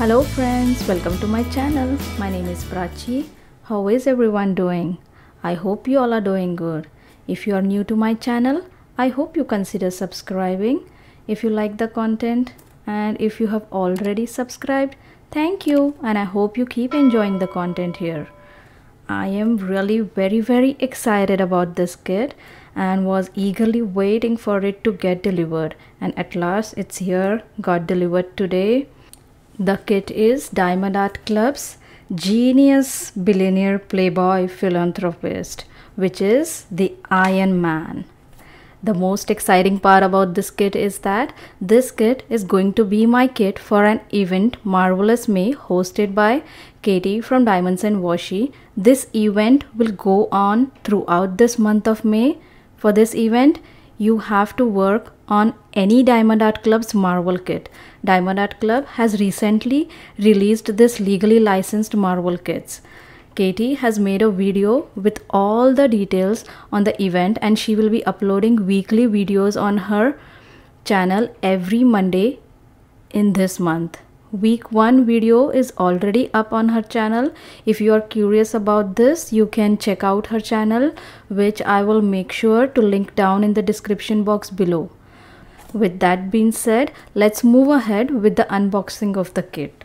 Hello friends, welcome to my channel. My name is Prachi. How is everyone doing? I hope you all are doing good. If you are new to my channel, I hope you consider subscribing if you like the content, and if you have already subscribed, thank you, and I hope you keep enjoying the content here. I am really very excited about this kit and was eagerly waiting for it to get delivered, and at last it's here, got delivered today. The kit is Diamond Art Club's Genius Billionaire Playboy Philanthropist, which is the Iron Man. The most exciting part about this kit is that this kit is going to be my kit for an event, Marvelous May, hosted by Katie from Diamonds and Washi. This event will go on throughout this month of May. For this event, you have to work on any Diamond Art Club's Marvel kit. Diamond Art Club has recently released this legally licensed Marvel kits. Katie has made a video with all the details on the event, and she will be uploading weekly videos on her channel every Monday in this month. Week 1 video is already up on her channel. If you are curious about this, you can check out her channel, which I will make sure to link down in the description box below. With that being said, let's move ahead with the unboxing of the kit.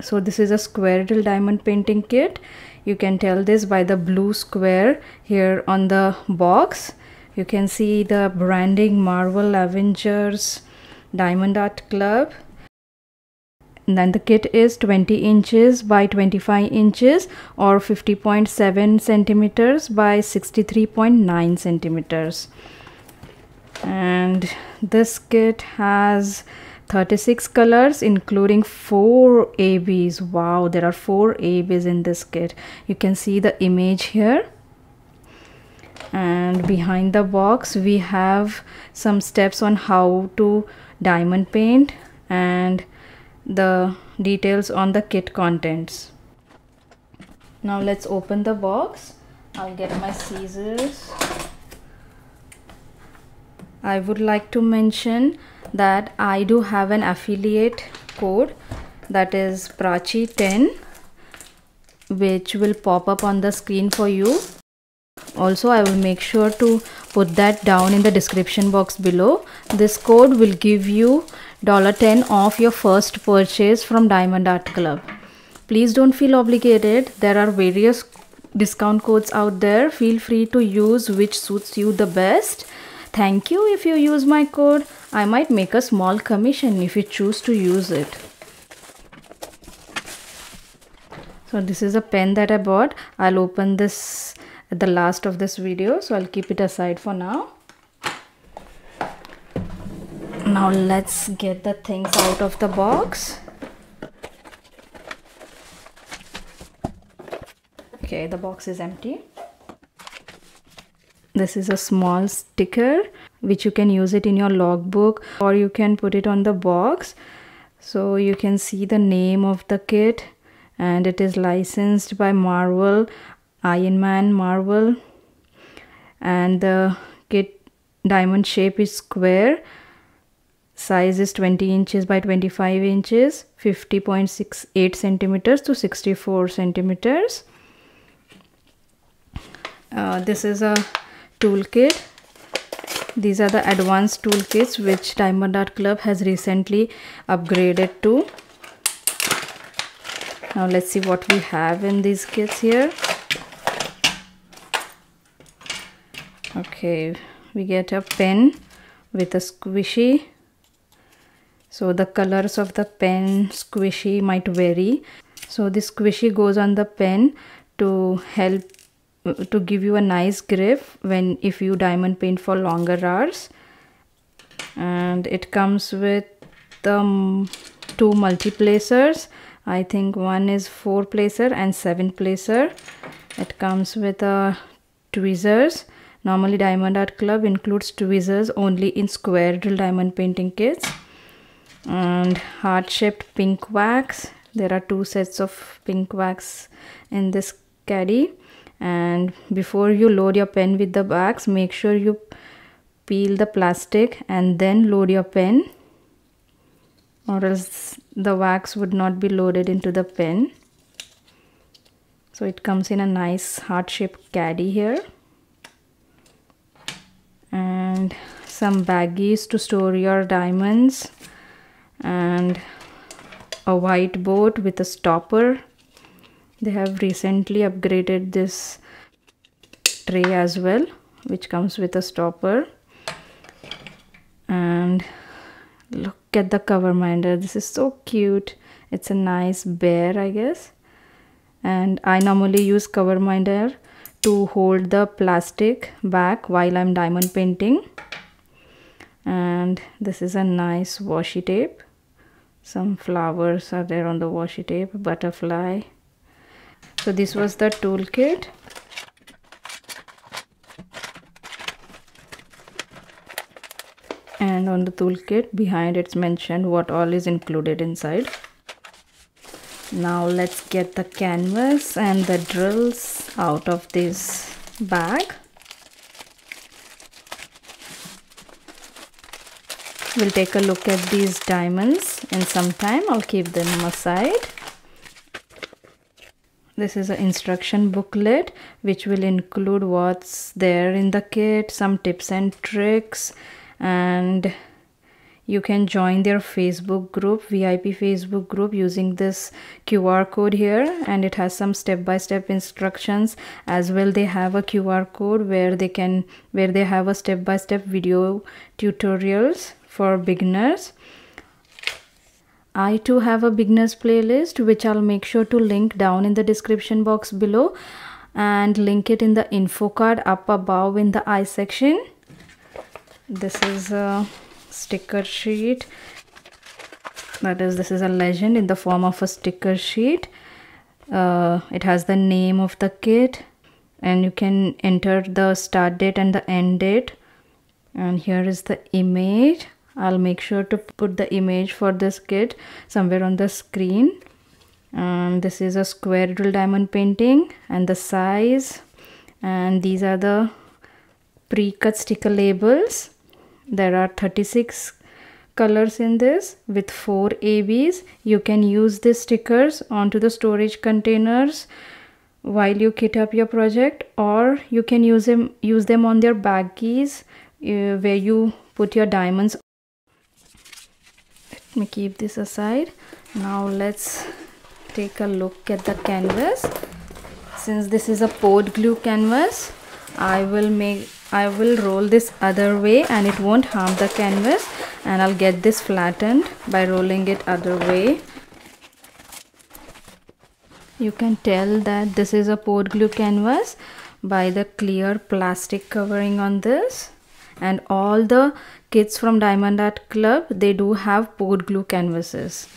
So this is a squirrel diamond painting kit. You can tell this by the blue square here on the box. You can see the branding Marvel, Avengers, Diamond Art Club. And then the kit is 20 inches by 25 inches or 50.7 centimeters by 63.9 centimeters. And this kit has 36 colors, including 4 ABs. Wow, there are 4 ABs in this kit. You can see the image here. And behind the box, we have some steps on how to diamond paint and the details on the kit contents. Now let's open the box. I'll get my scissors. I would like to mention that I do have an affiliate code, that is PRACHI10, which will pop up on the screen for you. Also, I will make sure to put that down in the description box below. This code will give you $10 off your first purchase from Diamond Art Club. Please don't feel obligated. There are various discount codes out there. Feel free to use which suits you the best. Thank you if you use my code. I might make a small commission if you choose to use it. So this is a pen that I bought. I'll open this at the last of this video, so I'll keep it aside for now. Now let's get the things out of the box. Okay, the box is empty. This is a small sticker which you can use it in your logbook, or you can put it on the box. So you can see the name of the kit, and it is licensed by Marvel, Iron Man Marvel, and the kit diamond shape is square, size is 20 inches by 25 inches, 50.68 centimeters to 64 centimeters. This is a toolkit. These are the advanced toolkits which Diamond Art Club has recently upgraded to. Now let's see what we have in these kits here. Okay, we get a pen with a squishy. So the colors of the pen squishy might vary. So the squishy goes on the pen to help to give you a nice grip if you diamond paint for longer hours. And it comes with the 2 multi-placers. I think one is 4-placer and 7-placer. It comes with tweezers. Normally Diamond Art Club includes tweezers only in square drill diamond painting kits. And heart-shaped pink wax. There are 2 sets of pink wax in this caddy. And before you load your pen with the wax, make sure you peel the plastic and then load your pen. or else the wax would not be loaded into the pen. So it comes in a nice heart-shaped caddy here, and some baggies to store your diamonds, and a white board with a stopper. They have recently upgraded this tray as well, which comes with a stopper. And look at the cover minder. This is so cute. It's a nice bear, I guess. And I normally use cover minder to hold the plastic back while I'm diamond painting. And this is a nice washi tape. Some flowers are there on the washi tape, butterfly. So this was the toolkit. And on the toolkit behind, it's mentioned what all is included inside. Now let's get the canvas and the drills out of this bag. We'll take a look at these diamonds in some time. I'll keep them aside. This is an instruction booklet which will include what's there in the kit, some tips and tricks, and you can join their Facebook group, VIP Facebook group, using this QR code here, and it has some step-by-step instructions as well. They have a QR code where they have a step-by-step video tutorials for beginners. I too have a beginners playlist, which I'll make sure to link down in the description box below and link it in the info card up above in the I section. This is a sticker sheet. That is, this is a legend in the form of a sticker sheet. It has the name of the kit, and you can enter the start date and the end date. And here is the image. I'll make sure to put the image for this kit somewhere on the screen. This is a square drill diamond painting and the size. And these are the pre-cut sticker labels. There are 36 colors in this with 4 ABs. You can use these stickers onto the storage containers while you kit up your project, or you can use them on their baggies where you put your diamonds. Let me keep this aside. Now let's take a look at the canvas. Since this is a pot glue canvas, I will roll this other way and it won't harm the canvas, and I'll get this flattened by rolling it other way. You can tell that this is a pot glue canvas by the clear plastic covering on this. And all the kits from Diamond Art Club, they do have pot glue canvases.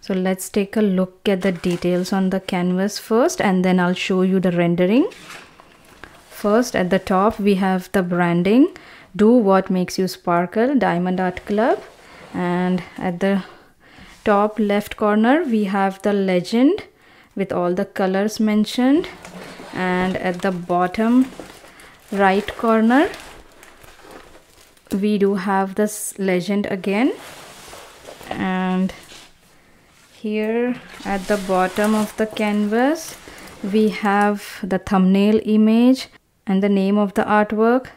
So let's take a look at the details on the canvas first, and then I'll show you the rendering. First, at the top we have the branding, do what makes you sparkle, Diamond Art Club. And at the top left corner we have the legend with all the colors mentioned, and at the bottom right corner we do have this legend again. And here at the bottom of the canvas we have the thumbnail image and the name of the artwork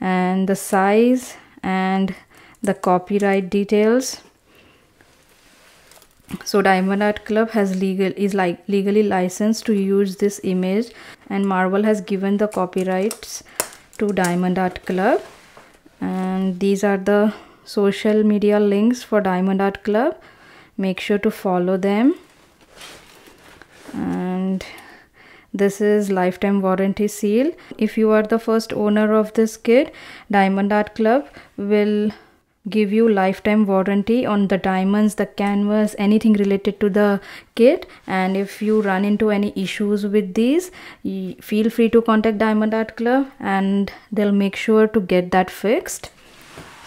and the size and the copyright details. So Diamond Art Club is legally licensed to use this image, and Marvel has given the copyrights to Diamond Art Club. And these are the social media links for Diamond Art Club. Make sure to follow them. And this is lifetime warranty seal. If you are the first owner of this kit, Diamond Art Club will give you lifetime warranty on the diamonds, the canvas, anything related to the kit. And if you run into any issues with these, feel free to contact Diamond Art Club and they'll make sure to get that fixed.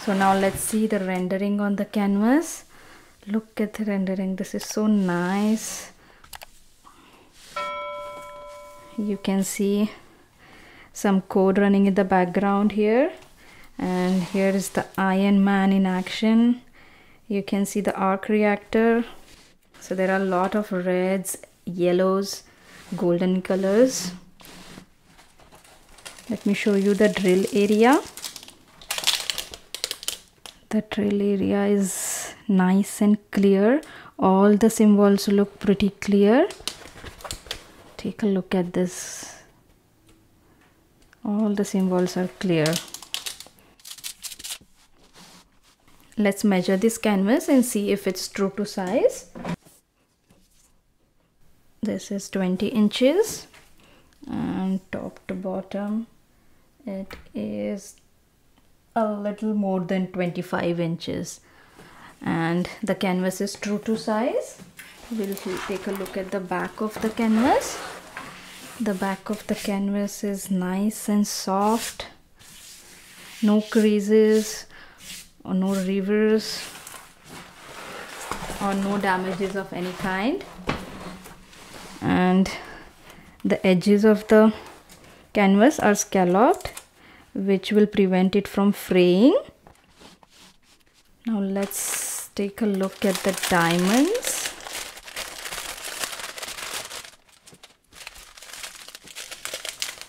So now let's see the rendering on the canvas. Look at the rendering. This is so nice. You can see some code running in the background here, and here is the Iron Man in action. You can see the arc reactor. So there are a lot of reds, yellows, golden colors. Let me show you the drill area. The drill area is nice and clear. All the symbols look pretty clear. Take a look at this. All the symbols are clear. Let's measure this canvas and see if it's true to size. This is 20 inches and top to bottom it is a little more than 25 inches and the canvas is true to size. We'll take a look at the back of the canvas. The back of the canvas is nice and soft, no creases or no rivers or no damages of any kind, and the edges of the canvas are scalloped, which will prevent it from fraying. Now let's take a look at the diamonds.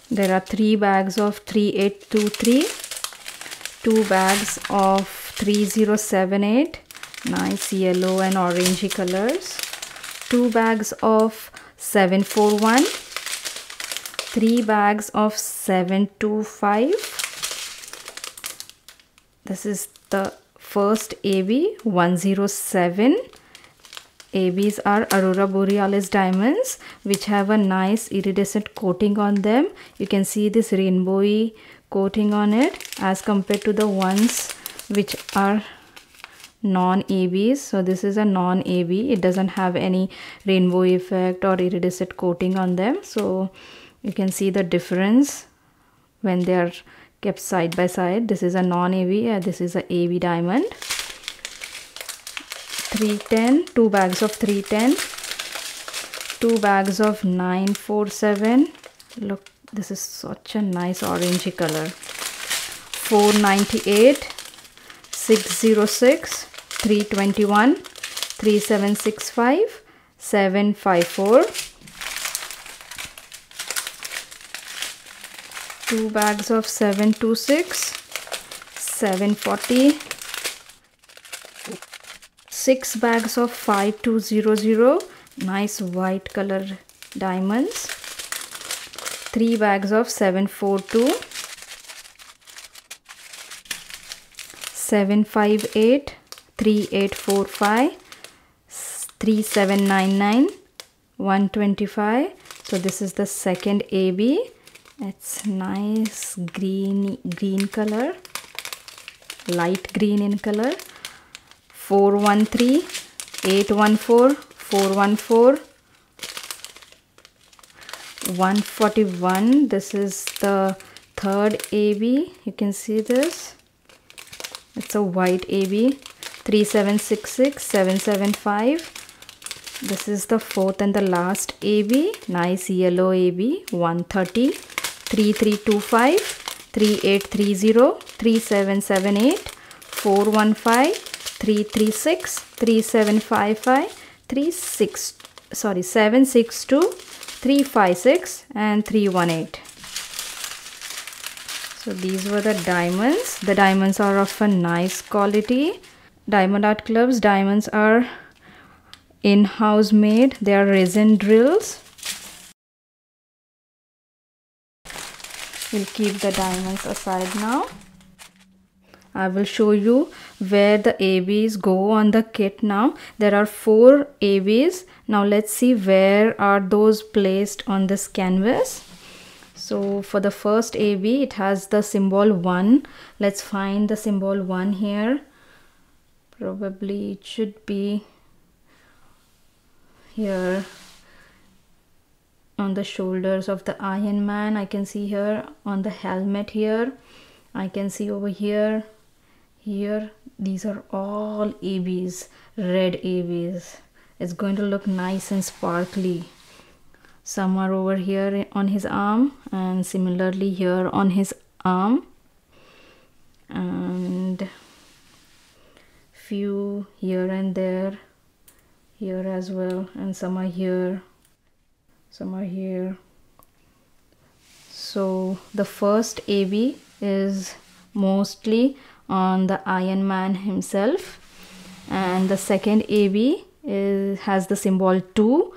There are 3 bags of 3823, 2 bags of 3078, nice yellow and orangey colors, 2 bags of 741, 3 bags of 725. This is the first AB, 107. ABs are Aurora Borealis diamonds, which have a nice iridescent coating on them. You can see this rainbowy coating on it as compared to the ones which are non-ABs. So this is a non-AB. It doesn't have any rainbow effect or iridescent coating on them. So you can see the difference when they are kept side by side. This is a non-AB and this is a AB diamond. 310, 2 bags of 310, 2 bags of 947. Look, this is such a nice orangey color. 498, 606, 321, 3765, 754. 2 bags of 726, 740. 6 bags of 5200, nice white color diamonds. 3 bags of 742. 758, 3845, 3799, 125. So this is the second AB. It's nice green color, light green in color. 413, 814, 414, 141. This is the third AB. You can see this. It's a white AB. 3766, 775. This is the fourth and the last AB. Nice yellow AB. 130, 3325, 3830, 3778, 415, 336, 3755, 762, 356 and 318. So these were the diamonds. The diamonds are of a nice quality. Diamond Art Club's diamonds are in-house made. They are resin drills. We'll keep the diamonds aside now. I will show you where the ABs go on the kit now. There are 4 ABs. Now let's see where are those placed on this canvas. So for the first AB, it has the symbol 1. Let's find the symbol 1 here. Probably it should be here on the shoulders of the Iron Man. I can see here on the helmet here. I can see over here. Here, these are all ABs, red ABs. It's going to look nice and sparkly. Some are over here on his arm and similarly here on his arm, and few here and there, here as well, and some are here, some are here. So the first AB is mostly on the Iron Man himself, and the second AB has the symbol 2,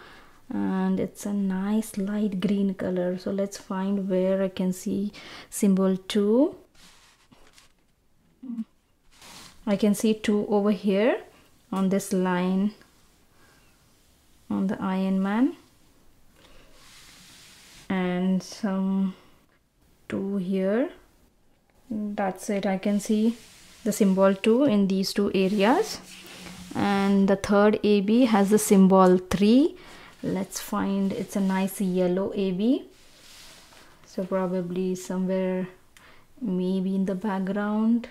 and it's a nice light green color. So let's find where I can see symbol 2. I can see 2 over here on this line on the Iron Man, and some 2 here. That's it. I can see the symbol 2 in these two areas. And the third AB has the symbol 3. Let's find, it's a nice yellow AB, so probably somewhere maybe in the background.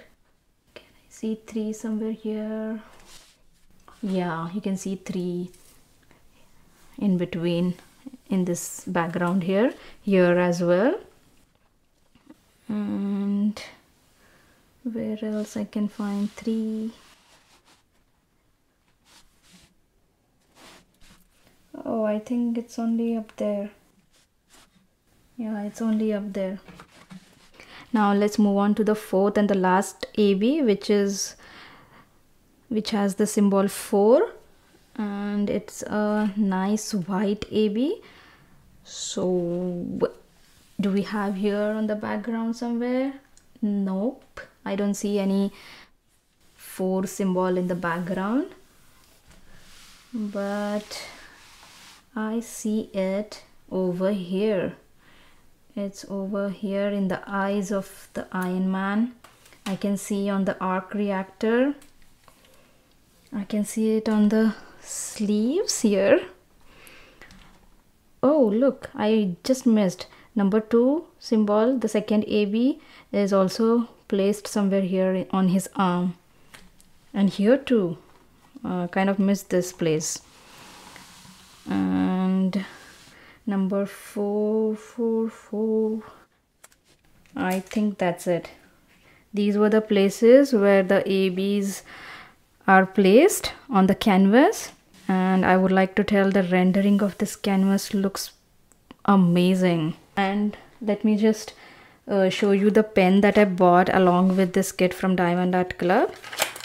Can I see 3 somewhere here? Yeah, you can see 3 in between in this background here, here as well. And where else I can find 3? Oh, I think it's only up there. Yeah, it's only up there. Now let's move on to the fourth and the last AB, which has the symbol 4, and it's a nice white AB. So do we have here on the background somewhere? Nope, I don't see any 4 symbol in the background, but I see it over here. It's over here in the eyes of the Iron Man. I can see on the arc reactor. I can see it on the sleeves here. Oh, look, I just missed. Number 2 symbol, the second AB, is also placed somewhere here on his arm. And here too, kind of missed this place. And number 4, I think that's it. These were the places where the ABs are placed on the canvas, and I would like to tell the rendering of this canvas looks amazing. And let me just show you the pen that I bought along with this kit from Diamond Art Club.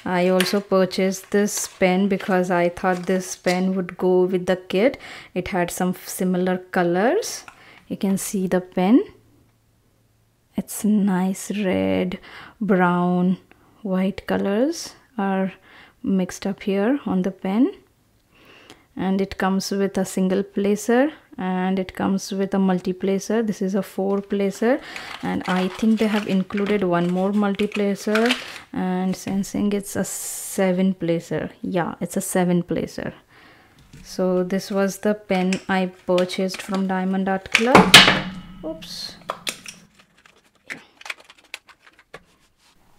I also purchased this pen because I thought this pen would go with the kit. It had some similar colors. You can see the pen. It's nice red, brown, white colors are mixed up here on the pen. And it comes with a single placer, and it comes with a multi-placer. This is a 4-placer, and I think they have included one more multi-placer, and sensing it's a 7-placer. Yeah, it's a 7-placer. So this was the pen I purchased from Diamond Art Club. Oops.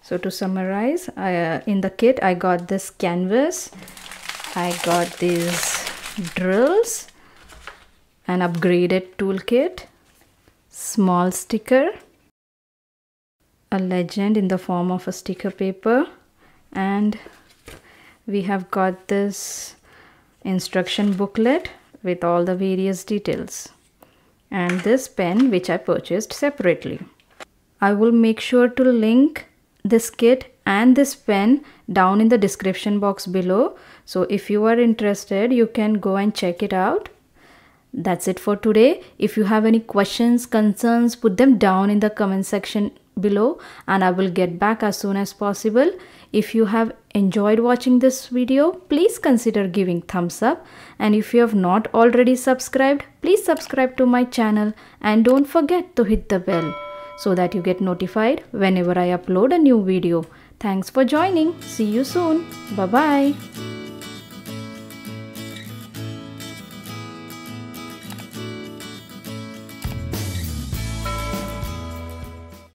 So to summarize, in the kit I got this canvas, I got these drills, an upgraded toolkit, small sticker, a legend in the form of a sticker paper, and we have got this instruction booklet with all the various details, and this pen which I purchased separately. I will make sure to link this kit and this pen down in the description box below, so if you are interested you can go and check it out. That's it for today. If you have any questions, concerns, put them down in the comment section below, and I will get back as soon as possible. If you have enjoyed watching this video, please consider giving thumbs up, and if you have not already subscribed, please subscribe to my channel, and don't forget to hit the bell so that you get notified whenever I upload a new video. Thanks for joining. See you soon. Bye bye.